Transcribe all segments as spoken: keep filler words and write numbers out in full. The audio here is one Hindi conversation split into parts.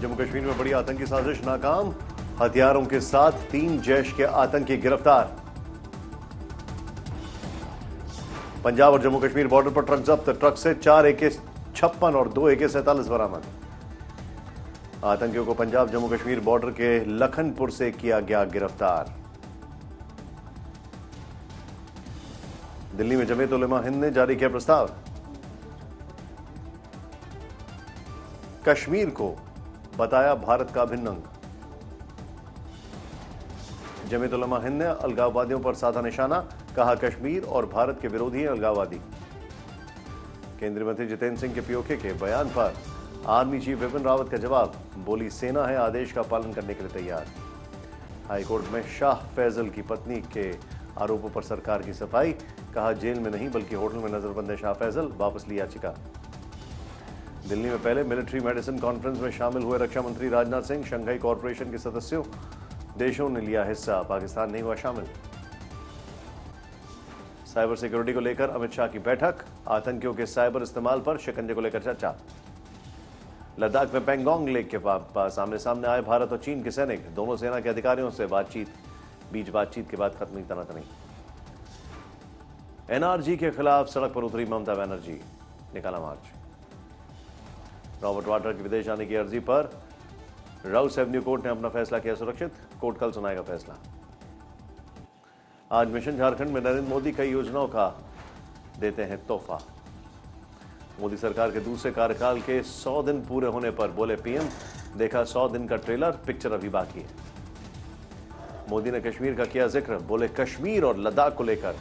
जम्मू कश्मीर में बड़ी आतंकी साजिश नाकाम, हथियारों के साथ तीन जैश के आतंकी गिरफ्तार। पंजाब और जम्मू कश्मीर बॉर्डर पर ट्रक जब्त, ट्रक से चार एके छप्पन और दो एके सैंतालीस बरामद। आतंकियों को पंजाब जम्मू कश्मीर बॉर्डर के लखनपुर से किया गया गिरफ्तार। दिल्ली में जमीयत उलेमा हिंद ने जारी किया प्रस्ताव, कश्मीर को बताया भारत का अभिन्न अंग। जमीयत उलेमा हिंद ने अलगाववादियों पर साधा निशाना, कहा कश्मीर और भारत के विरोधी हैं अलगाववादी। केंद्रीय मंत्री जितेंद्र सिंह के पीओके के बयान पर आर्मी चीफ विपिन रावत का जवाब, बोली सेना है आदेश का पालन करने के लिए तैयार। हाईकोर्ट में शाह फैजल की पत्नी के आरोपों पर सरकार की सफाई, कहा जेल में नहीं बल्कि होटल में नजरबंद है शाह फैजल, वापस ली याचिका। दिल्ली में पहले मिलिट्री मेडिसिन कॉन्फ्रेंस में शामिल हुए रक्षा मंत्री राजनाथ सिंह, शंघाई कॉर्पोरेशन के सदस्यों देशों ने लिया हिस्सा, पाकिस्तान नहीं हुआ शामिल। साइबर सिक्योरिटी को लेकर अमित शाह की बैठक, आतंकियों के साइबर इस्तेमाल पर शिकंजे को लेकर चर्चा। लद्दाख में पैंगोंग लेक के पास आमने सामने आए भारत और चीन के सैनिक, दोनों सेना के अधिकारियों से बातचीत, बीच बातचीत के बाद खत्म तनातनी। एनआरजी के खिलाफ सड़क पर उतरी ममता बनर्जी, निकाला मार्च। रॉबर्ट वाड्रा की विदेश जाने की अर्जी पर राउस एवेन्यू कोर्ट ने अपना फैसला किया सुरक्षित, कोर्ट कल सुनाएगा फैसला। आज मिशन झारखंड में नरेंद्र मोदी कई योजनाओं का देते हैं तोहफा। मोदी सरकार के दूसरे कार्यकाल के सौ दिन पूरे होने पर बोले पीएम, देखा सौ दिन का ट्रेलर, पिक्चर अभी बाकी है। मोदी ने कश्मीर का किया जिक्र, बोले कश्मीर और लद्दाख को लेकर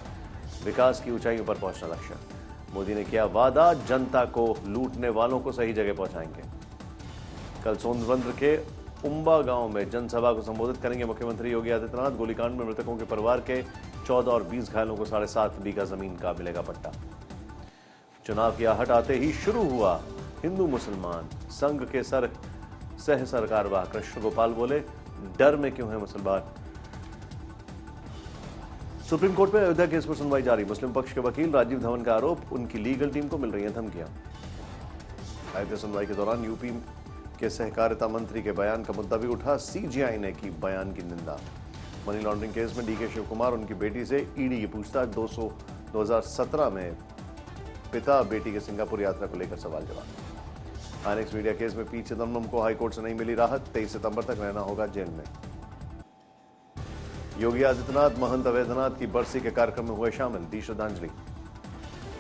विकास की ऊंचाइयों पर पहुंचना लक्ष्य। मोदी ने किया वादा, जनता को लूटने वालों को सही जगह पहुंचाएंगे। कल सोनभद्र के उम्बा गांव में जनसभा को संबोधित करेंगे मुख्यमंत्री योगी आदित्यनाथ। गोलीकांड में मृतकों के परिवार के चौदह और बीस घायलों को साढ़े सात बीघा जमीन का मिलेगा पट्टा। चुनाव की आहट आते ही शुरू हुआ हिंदू मुसलमान संघ के सर सह सरकारवाह कृष्ण गोपाल, बोले डर में क्यों है मुसलमान। सुप्रीम कोर्ट में अयोध्या केस पर सुनवाई जारी, मुस्लिम पक्ष के वकील राजीव धवन का आरोप, उनकी लीगल टीम को मिल रही है धमकियां। अयोध्या सुनवाई के दौरान यूपी के सहकारिता मंत्री के बयान का मुद्दा भी उठा, सीजीआई ने की बयान की निंदा। मनी लॉन्ड्रिंग केस में डीके शिवकुमार, उनकी बेटी से ईडी की पूछताछ। दो हजार सत्रह में पिता बेटी के सिंगापुर यात्रा को लेकर सवाल जवाब। आईएनएक्स मीडिया केस में पी चिदम्बरम को हाईकोर्ट से नहीं मिली राहत, तेईस सितंबर तक रहना होगा जेल में। योगी आदित्यनाथ महंत अवैधनाथ की बरसी के कार्यक्रम में हुए शामिल, दी श्रद्धांजलि।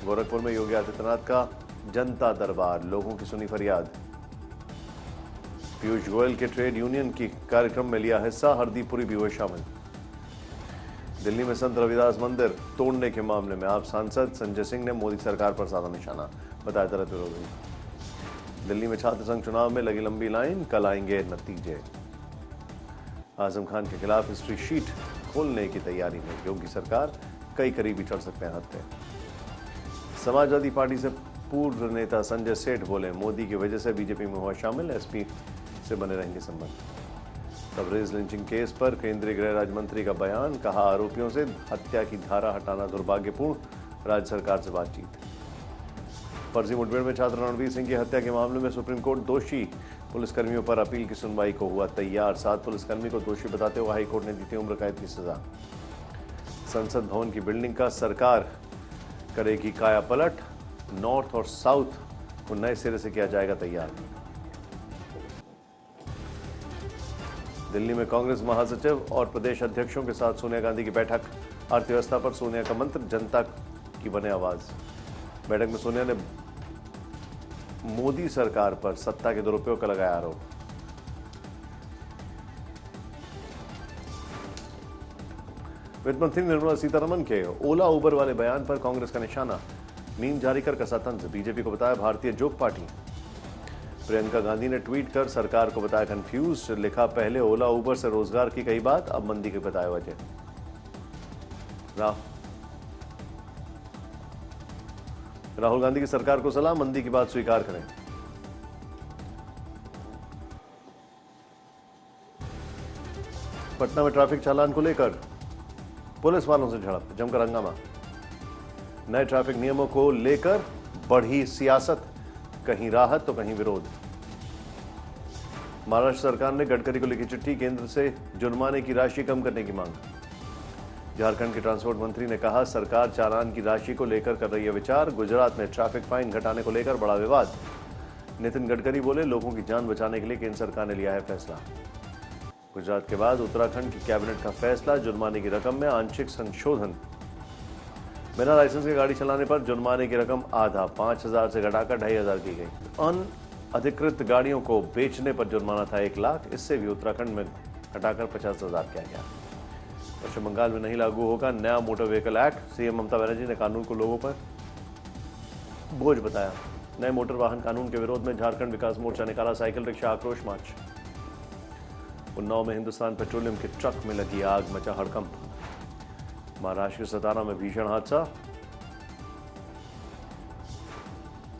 गोरखपुर में योगी आदित्यनाथ का जनता दरबार, लोगों की सुनी फरियाद। पीयूष गोयल के ट्रेड यूनियन की कार्यक्रम में लिया हिस्सा, हरदीप पुरी भी हुए शामिल। दिल्ली में संत रविदास मंदिर तोड़ने के मामले में आप सांसद संजय सिंह ने मोदी सरकार पर साधा निशाना, बताया दलित विरोधी। दिल्ली में छात्र संघ चुनाव में लगी लंबी लाइन, कल आएंगे नतीजे। आजम खान के खिलाफ हिस्ट्री शीट खोलने की तैयारी में योगी सरकार, कई करीबी चढ़ सकते हैं हाथ पे। समाजवादी पार्टी से पूर्व नेता संजय सेठ बोले मोदी की वजह से बीजेपी में हुआ शामिल, एसपी से बने रहेंगे संबंध। तबरेज लिंचिंग केस पर केंद्रीय गृह राज्य मंत्री का बयान, कहा आरोपियों से हत्या की धारा हटाना दुर्भाग्यपूर्ण, राज्य सरकार से बातचीत। फर्जी मुठभेड़ में छात्र रणवीर सिंह की हत्या के मामले में सुप्रीम कोर्ट, दोषी पुलिसकर्मियों पर अपील की सुनवाई को हुआ तैयार, सात पुलिसकर्मी को दोषी बताते हुए हाईकोर्ट ने दी थी उम्र कैद की सजा। संसद भवन की बिल्डिंग का सरकार करेगी कायापलट, नॉर्थ और साउथ को नए सिरे से किया जाएगा तैयार। दिल्ली में कांग्रेस महासचिव और प्रदेश अध्यक्षों के साथ सोनिया गांधी की बैठक, अर्थव्यवस्था पर सोनिया का मंत्र, जनता की बने आवाज। बैठक में सोनिया ने मोदी सरकार पर सत्ता के दुरुपयोग का लगाया आरोप। वित्त मंत्री निर्मला सीतारमण के ओला उबर वाले बयान पर कांग्रेस का निशाना, मीम जारी कर कसा तंज, बीजेपी को बताया भारतीय जोग पार्टी। प्रियंका गांधी ने ट्वीट कर सरकार को बताया कंफ्यूज, लिखा पहले ओला उबर से रोजगार की कही बात, अब मंदी के बताए वजह। राहुल गांधी की सरकार को सलाह, मंदी की बात स्वीकार करें। पटना में ट्रैफिक चालान को लेकर पुलिस वालों से झड़प, जमकर हंगामा। नए ट्रैफिक नियमों को लेकर बढ़ी सियासत, कहीं राहत तो कहीं विरोध। महाराष्ट्र सरकार ने गडकरी को लिखी चिट्ठी, केंद्र से जुर्माने की राशि कम करने की मांग। झारखंड के ट्रांसपोर्ट मंत्री ने कहा, सरकार चालान की राशि को लेकर कर रही है विचार। गुजरात में ट्रैफिक फाइन घटाने को लेकर बड़ा विवाद। नितिन गडकरी बोले, लोगों की जान बचाने के लिए केंद्र सरकार ने लिया है फैसला। गुजरात के बाद उत्तराखंड की कैबिनेट का फैसला, जुर्माने की रकम में आंशिक संशोधन। बिना लाइसेंस के गाड़ी चलाने पर जुर्माने की रकम आधा, पांच हजार से घटाकर ढाई हजार की गई। अन अधिकृत गाड़ियों को बेचने पर जुर्माना था एक लाख, इससे भी उत्तराखंड में घटाकर पचास हजार किया गया। पश्चिम बंगाल में नहीं लागू होगा नया Motor Vehicle Act. CM Mamata Banerjee ने कानून को लोगों पर बोझ बताया। नए मोटर वाहन कानून के विरोध में झारखंड विकास मोर्चा निकाला साइकिल रिक्शा आक्रोश मार्च। उन्नाव में हिंदुस्तान पेट्रोलियम के ट्रक में लगी आग, मचा हड़कंप। महाराष्ट्र के सतारा में भीषण हादसा।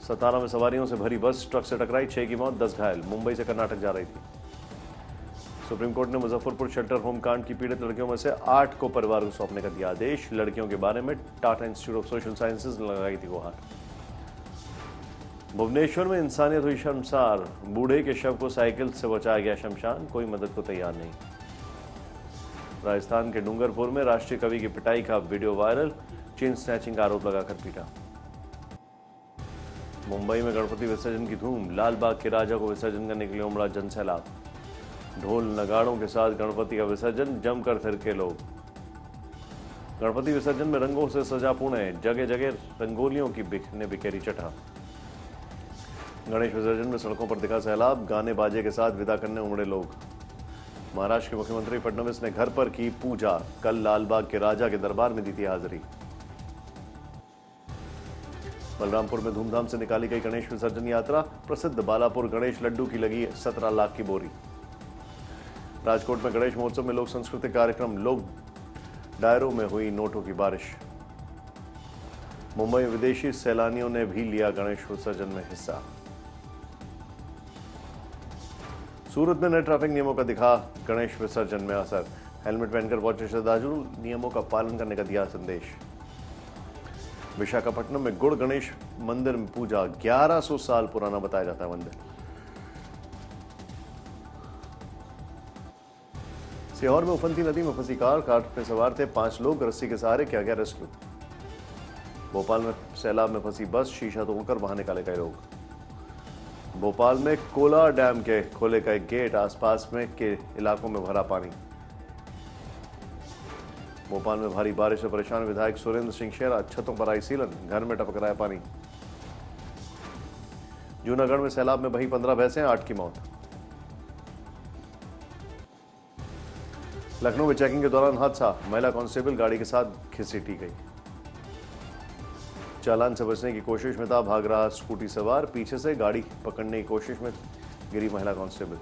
सतारा में सवारियों से भरी बस ट्रक से टकराई, छह की मौत, दस घायल। मुंबई से कर्नाटक जा रही थी। सुप्रीम कोर्ट ने मुजफ्फरपुर शेल्टर होम कांड की पीड़ित लड़कियों में से आठ को परिवार को सौंपने का दिया आदेश। लड़कियों के बारे में Tata institute of social sciences ने लगाई थी गुहार। भुवनेश्वर में इंसानियत हुई शर्मसार, बूढ़े के शव को साइकिल से बचाया गया शमशान, कोई मदद को तैयार नहीं। राजस्थान के डूंगरपुर में राष्ट्रीय कवि की पिटाई का वीडियो वायरल, चेन स्नैचिंग का आरोप लगाकर पीटा। मुंबई में गणपति विसर्जन की धूम, लालबाग के राजा को विसर्जन करने के लिए उमड़ा जनसैलाब। ढोल नगाड़ों के साथ गणपति का विसर्जन, जमकर थिरके लोग। गणपति विसर्जन में रंगों से सजा पुणे, जगह जगह रंगोलियों की बिखने बिखेरी चटा। गणेश विसर्जन में सड़कों पर दिखा सैलाब, गाने बाजे के साथ विदा करने उमड़े लोग। महाराष्ट्र के मुख्यमंत्री फडणवीस ने घर पर की पूजा, कल लालबाग के राजा के दरबार में दी थी हाजिरी। बलरामपुर में धूमधाम से निकाली गई गणेश विसर्जन यात्रा, प्रसिद्ध बालापुर गणेश लड्डू की लगी सत्रह लाख की बोरी। राजकोट में गणेश महोत्सव में लोक सांस्कृतिक कार्यक्रम, लोक डायरों में हुई नोटों की बारिश। मुंबई में विदेशी सैलानियों ने भी लिया गणेश विसर्जन में हिस्सा। सूरत में नए ट्रैफिक नियमों का दिखा गणेश विसर्जन में असर, हेलमेट पहनकर पहुंचे श्रद्धालु, नियमों का पालन करने का दिया संदेश। विशाखापट्टनम में गुड़ गणेश मंदिर में पूजा, ग्यारह सौ साल पुराना बताया जाता है मंदिर। सीहोर में उफनती नदी में फंसी कार, कार में सवार थे पांच लोग, रस्सी के सहारे किया गया रेस्क्यू। भोपाल में सैलाब में फंसी बस, शीशा तोड़कर बाहर निकाले गए लोग। भोपाल में कोला डैम के खोले गए गेट, आसपास में के इलाकों में भरा पानी। भोपाल में भारी बारिश से परेशान विधायक सुरेंद्र सिंह शेरा, छतों पर आई सीलन, घर में टपक रहा है पानी। जूनागढ़ में सैलाब में बही पंद्रह भैंसें, आठ की मौत। लखनऊ में चेकिंग के दौरान हादसा, महिला कांस्टेबल गाड़ी के साथ घिसटी गई। चालान से बचने की कोशिश में था भाग रहा स्कूटी सवार, पीछे से गाड़ी पकड़ने की कोशिश में गिरी महिला कांस्टेबल।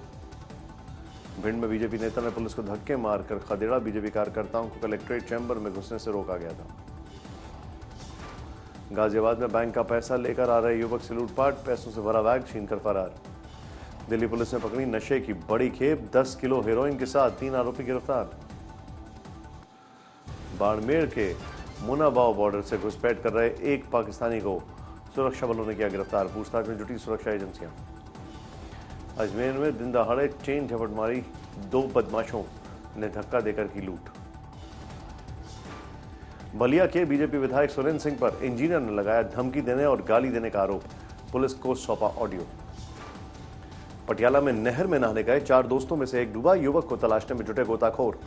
भिंड में बीजेपी नेता ने पुलिस को धक्के मारकर खदेड़ा, बीजेपी कार्यकर्ताओं को कलेक्ट्रेट चैंबर में घुसने से रोका गया था। गाजियाबाद में बैंक का पैसा लेकर आ रहे युवक से लूटपाट, पैसों से भरा बैग छीनकर फरार। दिल्ली पुलिस ने पकड़ी नशे की बड़ी खेप, दस किलो हेरोइन के साथ तीन आरोपी गिरफ्तार। बाड़मेर के मुनाबाव बॉर्डर से घुसपैठ कर रहे एक पाकिस्तानी को सुरक्षा बलों ने किया गिरफ्तार, पूछताछ में जुटी सुरक्षा एजेंसियां। अजमेर में दिन दहाड़े चेन झपट मारी, दो बदमाशों ने धक्का देकर की लूट। बलिया के बीजेपी विधायक सुरेंद्र सिंह पर इंजीनियर ने लगाया धमकी देने और गाली देने का आरोप, पुलिस को सौंपा ऑडियो। पटियाला में नहर में नहाने गए चार दोस्तों में से एक डूबा, युवक को तलाशने में जुटे गोताखोर।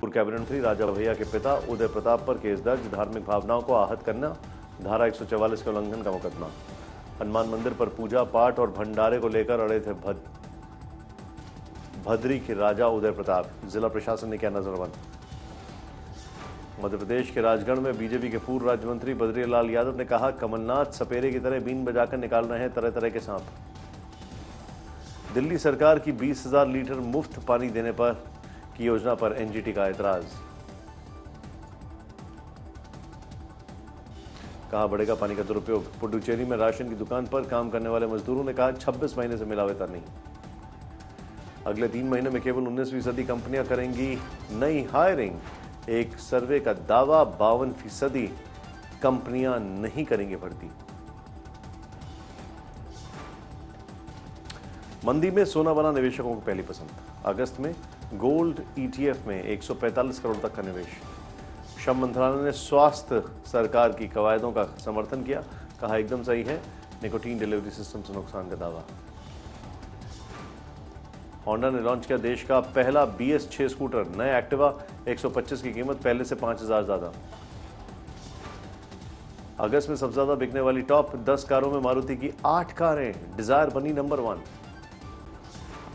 पूर्व कैबिनेट मंत्री राजा भैया के पिता उदय प्रताप पर केस दर्ज, धार्मिक भावनाओं को आहत करना, धारा एक सौ चौवालीस के उल्लंघन का मुकदमा। हनुमान मंदिर पर पूजा पाठ और भंडारे को लेकर अड़े थे भद... भद्री के राजा उदय प्रताप, जिला प्रशासन ने किया नजरबंद। मध्य प्रदेश के राजगढ़ में बीजेपी के पूर्व राज्य मंत्री बद्री लाल यादव ने कहा, कमलनाथ सपेरे की तरह बीन बजाकर निकाल रहे हैं तरह तरह के सांप। दिल्ली सरकार की बीस हजार लीटर मुफ्त पानी देने पर की योजना पर एनजीटी का एतराज, कहा बढ़ेगा पानी का दुरुपयोग। पुडुचेरी में राशन की दुकान पर काम करने वाले मजदूरों ने कहा, छब्बीस महीने से मिला वेतन नहीं। अगले तीन महीने में केवल उन्नीसवीं सदी कंपनियां करेंगी नई हायरिंग, एक सर्वे का दावा, बावन फीसदी कंपनियां नहीं करेंगी भर्ती। मंदी में सोना बना निवेशकों को पहली पसंद। अगस्त में गोल्ड ईटीएफ में एक सौ पैंतालीस करोड़ तक का निवेश। श्रम मंत्रालय ने स्वास्थ्य सरकार की कवायदों का समर्थन किया, कहा एकदम सही है, निकोटीन डिलीवरी सिस्टम से नुकसान का दावा। होंडा ने लॉन्च किया देश का पहला बी एस सिक्स स्कूटर, नया एक्टिवा एक सौ पच्चीस की कीमत पहले से पाँच हज़ार ज़्यादा। अगस्त में सबसे ज़्यादा बिकने वाली टॉप दस कारों में मारुति की आठ कारें, डिज़ायर बनी नंबर वन।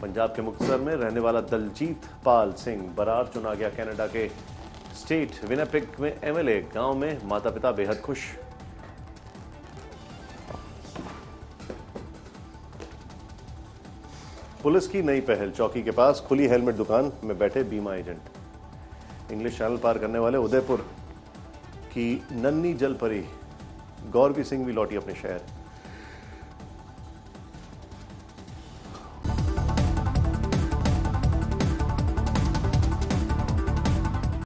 पंजाब के मुक्तसर में रहने वाला दलजीत पाल सिंह बरार चुना गया कनाडा के स्टेट विनिपेग में एम एल ए, गाँव में माता पिता बेहद खुश। पुलिस की नई पहल, चौकी के पास खुली हेलमेट दुकान में बैठे बीमा एजेंट। इंग्लिश चैनल पार करने वाले उदयपुर की नन्ही जलपरी गौरवी सिंह भी लौटी अपने शहर।